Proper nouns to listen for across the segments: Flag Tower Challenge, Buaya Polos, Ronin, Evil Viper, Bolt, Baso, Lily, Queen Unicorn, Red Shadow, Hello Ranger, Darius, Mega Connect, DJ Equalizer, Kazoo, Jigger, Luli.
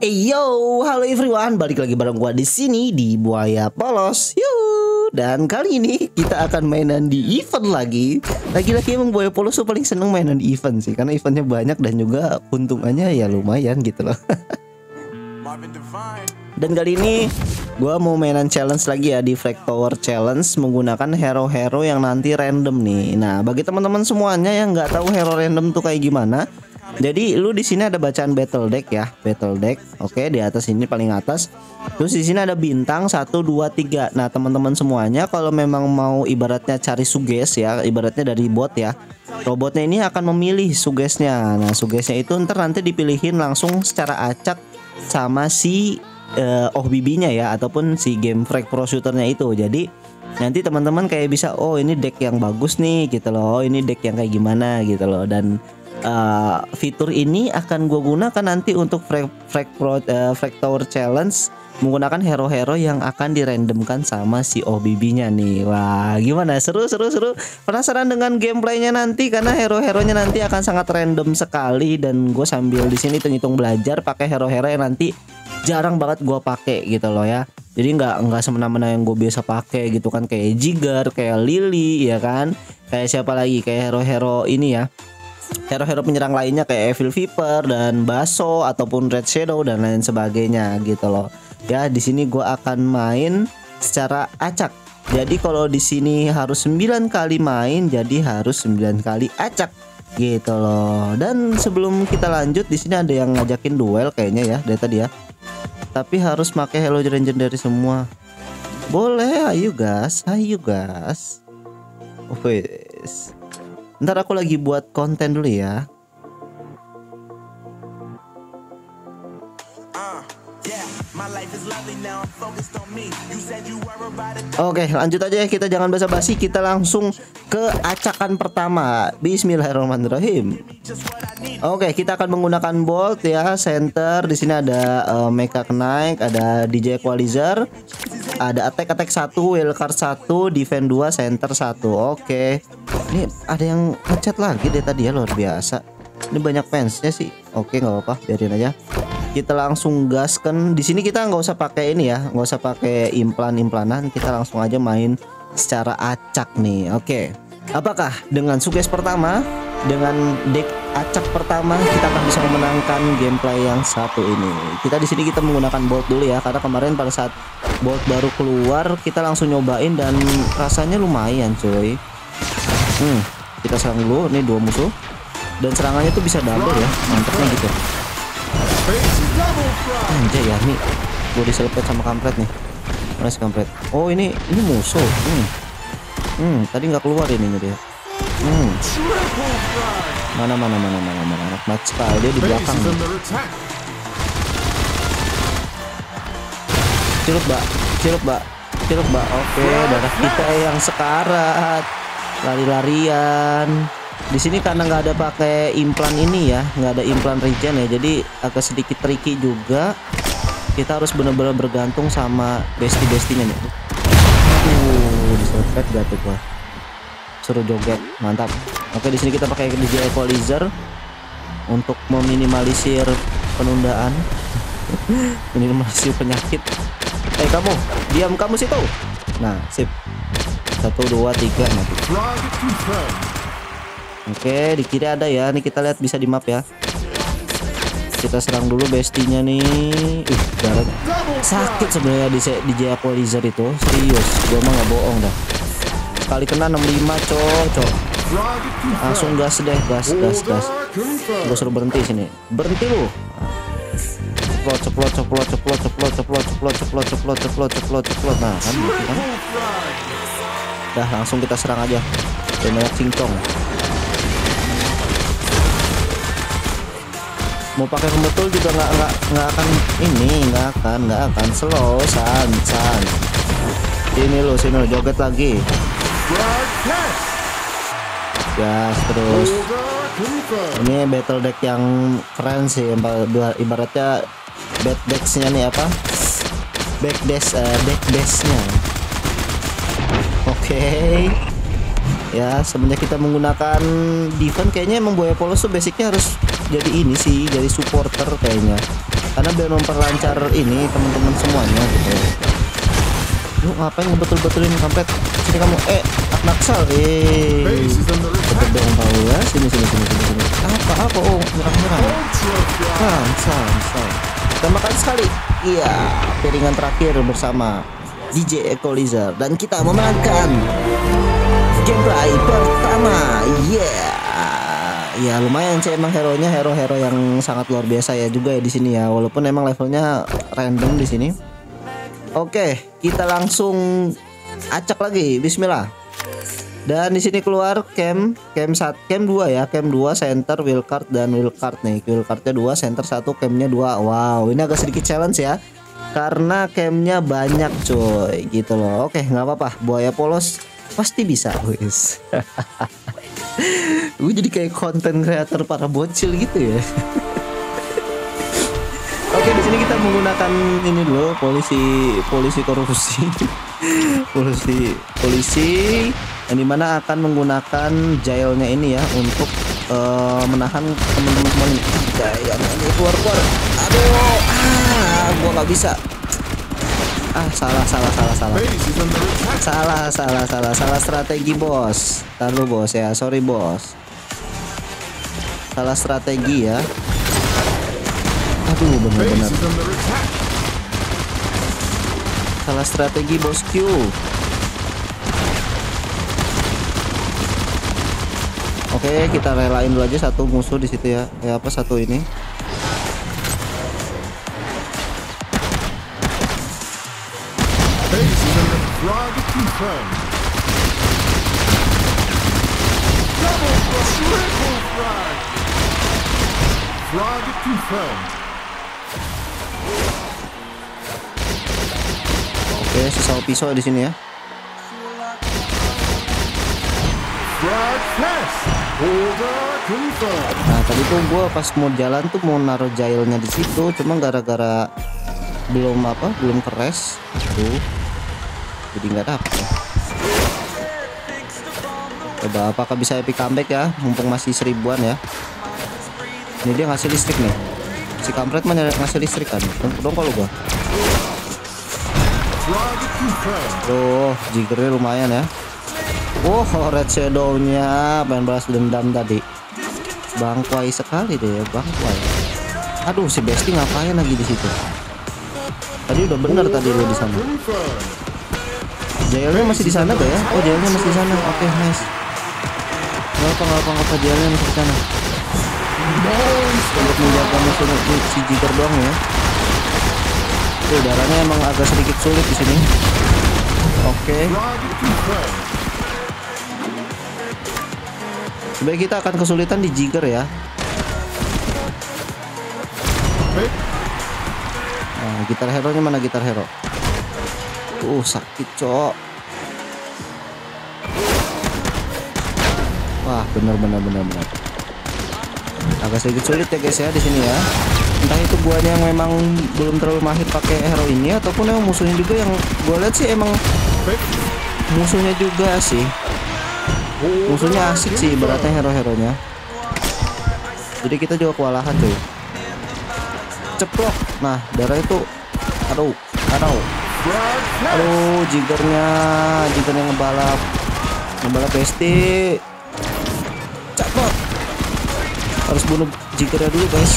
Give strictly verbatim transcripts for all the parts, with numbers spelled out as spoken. Hey yo, halo everyone, balik lagi bareng gua di sini di Buaya Polos. Yuh, dan kali ini kita akan mainan di event lagi. Lagi-lagi emang Buaya Polos tuh paling seneng mainan di event sih, karena eventnya banyak dan juga untungannya ya lumayan gitu loh. Dan kali ini gua mau mainan challenge lagi ya di Flag Tower Challenge menggunakan hero-hero yang nanti random nih. Nah, bagi teman-teman semuanya yang nggak tahu hero random tuh kayak gimana, jadi lu di sini ada bacaan battle deck ya, battle deck. Oke, di atas ini paling atas. Terus di sini ada bintang satu dua tiga. Nah, teman-teman semuanya kalau memang mau ibaratnya cari suges ya, ibaratnya dari bot ya. Robotnya ini akan memilih sugesnya. Nah, sugesnya itu ntar nanti dipilihin langsung secara acak sama si uh, oh bibinya ya, ataupun si game Frag Pro Shooternya itu. Jadi nanti teman-teman kayak bisa, oh ini deck yang bagus nih gitu loh. Oh, ini deck yang kayak gimana gitu loh. Dan Uh, fitur ini akan gue gunakan nanti untuk Frag, frag, pro, uh, Frag Tower Challenge menggunakan hero-hero yang akan dirandomkan sama si O B B-nya nih. Wah, gimana? Seru, seru, seru. Penasaran dengan gameplaynya nanti karena hero-heronya nanti akan sangat random sekali, dan gue sambil di sini hitung-hitung belajar pakai hero-hero yang nanti jarang banget gue pakai gitu loh ya. Jadi nggak nggak semena-mena yang gue biasa pakai gitu kan, kayak Jigger, kayak Lily ya kan, kayak siapa lagi, kayak hero-hero ini ya. Hero-hero penyerang lainnya kayak Evil Viper dan Baso ataupun Red Shadow dan lain sebagainya gitu loh. Ya, di sini gua akan main secara acak. Jadi kalau di sini harus sembilan kali main, jadi harus sembilan kali acak gitu loh. Dan sebelum kita lanjut, di sini ada yang ngajakin duel kayaknya ya dari tadi ya. Tapi harus pakai Hello Ranger dari semua. Boleh, ayo gas, ayo gas. Oke. Ntar aku lagi buat konten dulu ya. Oke, lanjut aja ya, kita jangan basa-basi, kita langsung ke acakan pertama. Bismillahirrahmanirrahim. Oke, kita akan menggunakan Bolt ya, center. Di sini ada uh, Mega Connect, ada D J Equalizer, ada attack attack satu, wildcard satu, defend dua, center satu. Oke. Ini ada yang ngechat lagi deh tadi ya, luar biasa. Ini banyak fansnya sih. Oke, nggak apa-apa, biarin aja. Kita langsung gaskan. Di sini kita nggak usah pakai ini ya, nggak usah pakai implan-implanan, kita langsung aja main secara acak nih. Oke. Apakah dengan suges pertama, dengan deck acak pertama kita akan bisa memenangkan gameplay yang satu ini? Kita di sini kita menggunakan Bolt dulu ya, karena kemarin pada saat Bolt baru keluar kita langsung nyobain dan rasanya lumayan coy. Hmm, kita serang dulu nih dua musuh, dan serangannya tuh bisa double ya, mantepnya gitu. Anjay ya, nih gue diselepet sama kampret nih. Mana si kampret? Oh, ini ini musuh. Hmm, hmm tadi nggak keluar ini dia. Hmm, mana mana mana mana mana anak matchpal dia di belakang nih. Cilup mbak, cilup mbak, cilup mbak. Oke, darah kita yang sekarat, lari-larian. Di sini karena nggak ada pakai implan ini ya, nggak ada implan regen ya, jadi agak sedikit tricky juga. Kita harus benar-benar bergantung sama besti-bestinya nih. Uh, diserpet gak tuh gua? Suruh joget, mantap. Oke, di sini kita pakai D J Equalizer untuk meminimalisir penundaan, minimalisir penyakit. Eh hey, kamu, diam kamu situ. Nah, sip. Satu, dua, tiga. Mati. Oke, di kiri ada ya. Nih kita lihat bisa di map ya. Kita serang dulu bestinya nih. Ih, darah sakit sebenarnya di D J Equalizer itu. Serius, gua mah nggak bohong dah. Sekali kena enam puluh lima cocok. Langsung gas deh, gas, gas, gas. Gua suruh berhenti sini. Berhenti lu. Ceplot, ceplot, ceplot, ceplot, ceplot, ceplot, ceplot, ceplot, ceplot, ceplot, ceplot, ceplot. Nah, kan, kan? Dah, langsung kita serang aja. Dan banyak cincong. Mau pakai pembetul juga nggak nggak nggak akan ini, nggak akan nggak akan slow, san san. Sini lo, sini lo, joget lagi. Gas terus. Ini battle deck yang keren sih, ibaratnya. Backdashnya nih apa? Backdash, uh, backdashnya. Oke. Okay. Ya, sebenarnya kita menggunakan defense, kayaknya emang Buaya Polos tuh basicnya harus jadi ini sih, jadi supporter kayaknya. karena biar memperlancar ini teman-teman semuanya gitu. Lu ngapain betul-betulin kampret sini kamu, eh naksal eh berdong tahu ya, sini sini sini sini apa apa oh nyerang-nyerang naksal naksal. Kita makan sekali, iya piringan terakhir bersama D J Equalizer dan kita memenangkan gameplay pertama. Yeah, ya lumayan sih emang hero nya hero-hero yang sangat luar biasa ya juga ya di sini ya, walaupun emang levelnya random di sini. Oke, kita langsung acak lagi. Bismillah. Dan di sini keluar camp, camp satu, camp dua ya, camp dua, center, wheel card dan wheel card nih. Wheel cardnya dua, center satu, campnya dua. Wow, ini agak sedikit challenge ya, karena campnya banyak coy gitu loh. Oke nggak apa-apa, Buaya Polos pasti bisa guys. Gue jadi kayak konten creator para bocil gitu ya. Oke di sini kita menggunakan ini dulu, polisi polisi korupsi. polisi polisi yang dimana akan menggunakan jailnya ini ya untuk uh, menahan teman-teman yang keluar-keluar. Aduh, ah, gua nggak bisa. Ah, salah, salah, salah, salah. Salah, salah, salah, salah strategi bos. Lalu bos ya, sorry bos. Salah strategi ya. Aduh, benar-benar. Salah strategi bosku. Oke, kita relain dulu aja satu musuh di situ ya. Ya apa satu ini? Oke, sisa pisau di sini ya. Nah tadi tuh gue pas mau jalan tuh mau naruh jailnya di situ, cuma gara-gara belum apa belum keres tuh jadi nggak dapet. Coba apakah bisa epic comeback ya, mumpung masih seribuan ya. Ini dia ngasih listrik nih, si kampret mana ngasih listrik kan dong kalau gua. Tuh Jiggernya lumayan ya. Oh, Red Shadow-nya pengen balas dendam tadi. Bangkuai sekali deh, bangkuai. Aduh, si Besti ngapain lagi di situ? Tadi udah bener tadi lo di sana. Jailnya masih di sana gak ya? Oh, jailnya masih di sana. Oke, okay, nice. Ngapa ngapa ngapa jailnya masih di sana? Untuk menjaga musuh si Jigger doang ya. Tuh, darahnya emang agak sedikit sulit di sini. Oke. Okay. Sebenarnya kita akan kesulitan di Jigger ya. Nah, gitar hero-nya mana gitar hero? Uh, sakit, cok. Wah, bener bener bener bener. Agak sedikit sulit ya guys ya di sini ya. Entah itu buahnya yang memang belum terlalu mahir pakai hero ini ataupun yang musuhnya juga yang gue lihat sih emang musuhnya juga sih. Musuhnya asik sih, beratnya hero-heronya. Jadi kita juga kewalahan tuh. Ceplok. Nah, darah itu. Aduh, aduh. Aduh, Jiggernya, Jiggernya ngebalap, ngebalap P S T. Ceplok. Harus bunuh Jiggernya dulu, guys.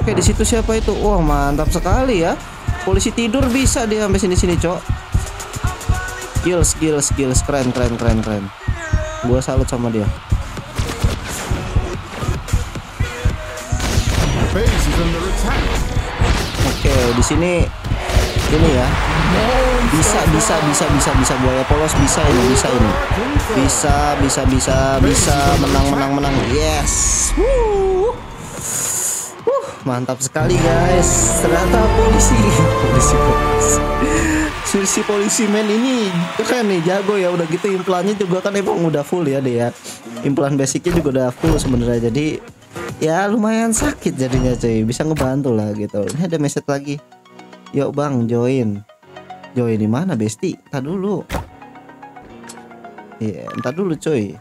Oke, di situ siapa itu? Wah, mantap sekali ya. Polisi tidur bisa dia sampai sini-sini, cok. Skills, skills, skills, keren, keren, keren, keren. Gua salut sama dia. Oke, di sini ini ya. Bisa, bisa, bisa, bisa, bisa Buaya Polos bisa ini, bisa ini. Bisa, bisa, bisa, bisa menang, menang, menang. Yes. Woo. Mantap sekali guys, ternyata polisi polisi polisi polisi men ini keren nih, jago ya. Udah gitu implannya juga kan emang udah full ya dia, implan basicnya juga udah full sebenarnya, jadi ya lumayan sakit jadinya cuy, bisa ngebantu lah gitu. Ini ada message lagi, yuk bang join join di mana besti, entar dulu ya, yeah, entar dulu cuy.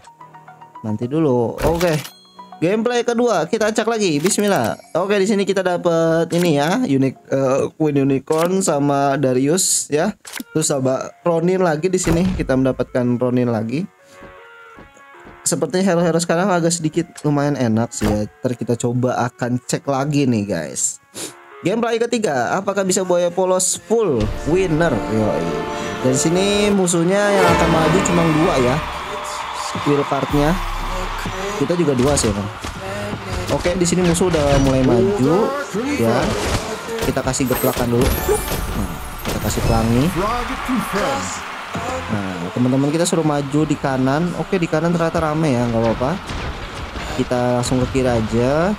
Nanti dulu. Oke. Okay. Gameplay kedua kita acak lagi. Bismillah. Oke, di sini kita dapat ini ya, unik uh, Queen Unicorn sama Darius ya. Terus sama Ronin lagi di sini, kita mendapatkan Ronin lagi. Sepertinya hero-hero sekarang agak sedikit lumayan enak sih ya. Ntar kita coba akan cek lagi nih, guys. Gameplay ketiga, apakah bisa Buaya Polos full winner? Yoi. Dan sini musuhnya yang akan maju cuma dua ya. Skill card-nya kita juga dua sih kan. Oke, di sini musuh udah mulai maju ya, kita kasih geplakan dulu. Nah, kita kasih pelangi. Nah, teman-teman kita suruh maju di kanan. Oke, di kanan ternyata rame ya, nggak apa-apa, kita langsung ke kiri aja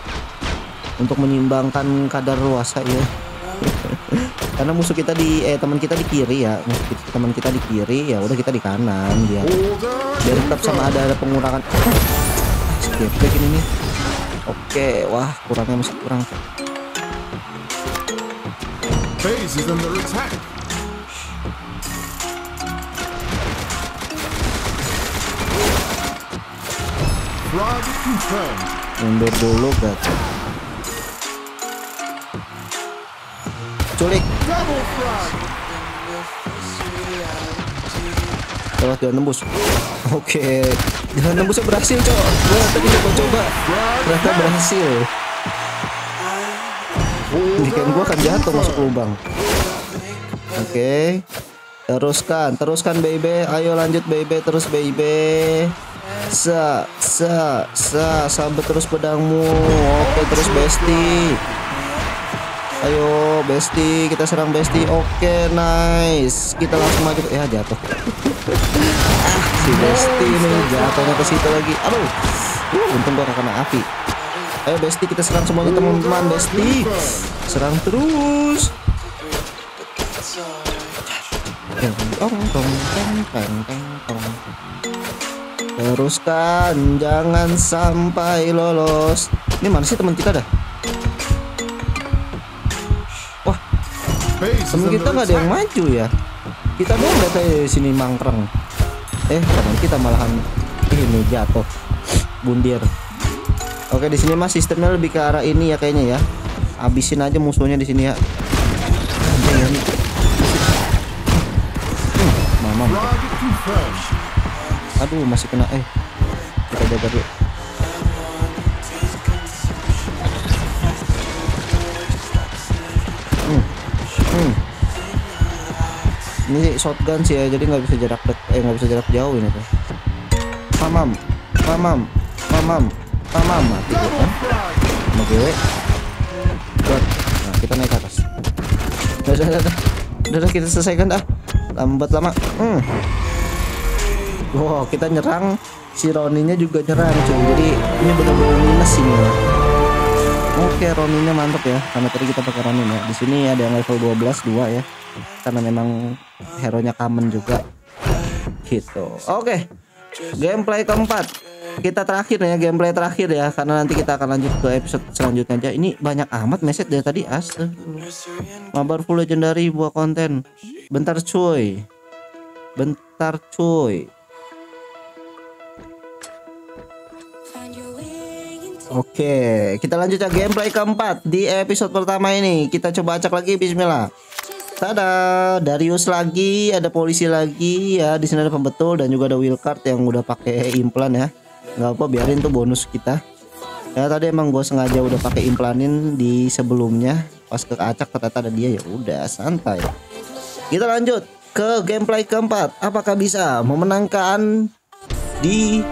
untuk menyimbangkan kadar luasa ya. Karena musuh kita di eh teman kita di kiri ya, teman kita di kiri ya, udah kita di kanan dia biar tetap sama ada ada pengurangan. Oke, ini nih. Oke, wah kurangnya masih kurang. Mundur dulu, guys. Culik. Lewat jalan tembus. Oke, jalan tembusnya berhasil, cok. Wah, tadi coba coba ternyata berhasil. Bikin gua akan jatuh masuk lubang. Oke, teruskan, teruskan baby. Ayo lanjut baby, terus baby. Sa, sa, sa, sabet terus pedangmu. Oke, terus bestie. Ayo bestie, kita serang bestie. Oke, nice. Kita langsung maju. Ya, jatuh. Si bestie nih jatuhnya ke situ lagi. Aduh. Uh, untung gua gak kena api. Ayo bestie, kita serang semuanya teman-teman. Bestie, serang terus. Teruskan, jangan sampai lolos. Ini mana sih teman kita dah? Temen kita nggak ada yang maju ya, kita doang dari sini mangkrang. Eh, teman kita malahan ini jatuh bundir. Oke, di sini mah sistemnya lebih ke arah ini ya kayaknya ya, abisin aja musuhnya di sini ya. Mama, aduh masih kena. Eh, kita jaga dulu. Ini shotgun sih ya, jadi nggak bisa jarak dek, eh nggak bisa jarak jauh ini tuh. Mamam, mamam, mamam, mamam, mati gue kan? Mau gue? Nah, kita naik ke atas. Udah, udah, udah, udah, udah kita selesaikan dah. Lambat lama. Hmm. Wow, kita nyerang, si Roninnya juga nyerang cuy. Jadi ini benar-benar minus ini ya. Oke, Roninnya mantap ya. Karena tadi kita pakai Ronin ya. Di sini ada yang level dua belas dua ya. Karena memang hero-nya common juga gitu. Oke, gameplay keempat kita terakhir ya, gameplay terakhir ya, karena nanti kita akan lanjut ke episode selanjutnya aja. Ini banyak amat message dari tadi, astaga. Mabar full legendary buat konten. Bentar cuy, bentar cuy. Oke, kita lanjut ya gameplay keempat di episode pertama ini. Kita coba acak lagi, bismillah. Ada Darius lagi, ada polisi lagi ya. Di sini ada pembetul dan juga ada wheel card yang udah pakai implan ya. Nggak apa, biarin tuh bonus kita. Ya tadi emang gue sengaja udah pakai implanin di sebelumnya. Pas ke acak ternyata ada dia, ya udah santai. Kita lanjut ke gameplay keempat. Apakah bisa memenangkan di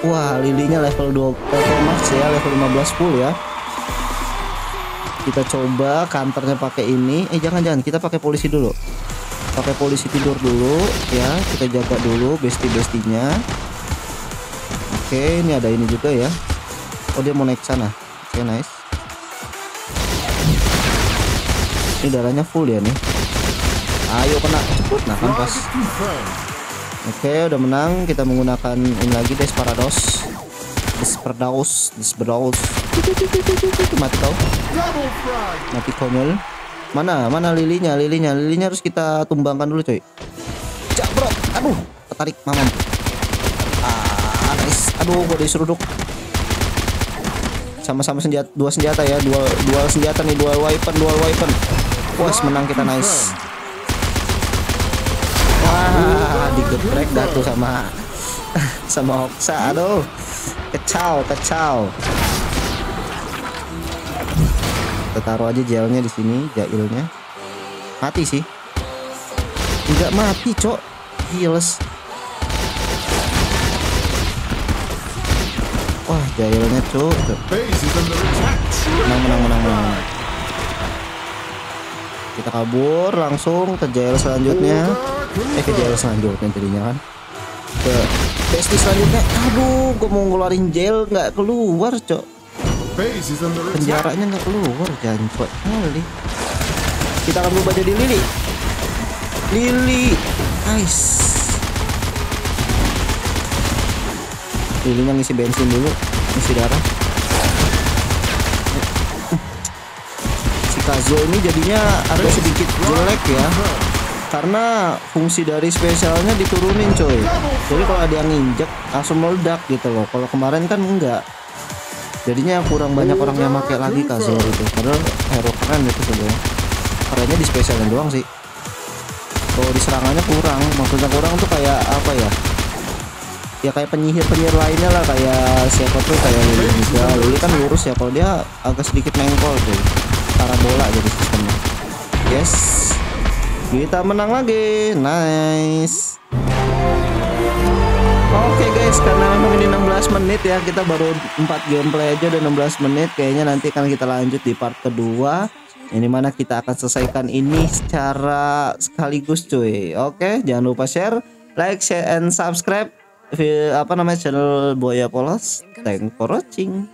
wah Lilinya level dua, level max ya, level lima belas sepuluh ya. Kita coba counternya pakai ini. Eh, jangan-jangan kita pakai polisi dulu. Pakai polisi tidur dulu ya. Kita jaga dulu bestie-bestinya. Oke, ini ada ini juga ya. Oh, dia mau naik sana. Oke, nice. Ini darahnya full ya nih. Ayo kena cepet, nah kan pas. Oke, udah menang. Kita menggunakan ini lagi, Desperados. Desperados, Desperados. Mati kau, mati konyol. Mana, mana lilinya, lilinya, lilinya harus kita tumbangkan dulu, coy. Jabrok, aduh, ketarik mamam. Ah, Anis. Aduh, gue diseruduk. Sama-sama senjata, dua senjata ya, dua dua senjata nih, dua weapon, dua weapon. Puas, menang kita, nice. Wah, digeprek dah tuh sama sama Oksa. Aduh. Kecau, kecau. Kita taruh aja gelnya di sini, jailnya. Mati sih. Enggak mati, Cok. Giles. Wah, jailnya, Cok. Menang, menang, menang, menang. Kita kabur langsung ke jail selanjutnya. Eh, ke jail selanjutnya jadinya kan. Ke base selanjutnya. Aduh, gue mau ngeluarin jail nggak keluar, Cok. Penjaranya nggak keluar, jancok kali. Kita akan berubah jadi Lily. Lily, nice. Lilinya ngisi bensin dulu, ngisi darah. Si Kazoo ini jadinya agak sedikit jelek ya, karena fungsi dari spesialnya diturunin, coy. Jadi kalau ada yang injek langsung meledak gitu loh. Kalau kemarin kan enggak, jadinya kurang banyak orang yang pakai lagi Kazoo itu. Padahal hero keren itu sebenarnya, kerennya di spesialnya doang sih. Kalau di serangannya kurang, maksudnya kurang tuh kayak apa ya, ya kayak penyihir-penyihir lainnya lah, kayak siapa tuh, kayak Luli juga. Luli kan lurus ya, kalau dia agak sedikit nengkol tuh, parabola jadi sistemnya. Yes, kita menang lagi, nice. Oke okay guys, karena memang ini enam belas menit ya, kita baru empat gameplay aja udah enam belas menit. Kayaknya nanti akan kita lanjut di part kedua, yang dimana kita akan selesaikan ini secara sekaligus, cuy. Oke okay, jangan lupa share, like, share, and subscribe apa namanya channel Buaya Polos. Thanks for watching.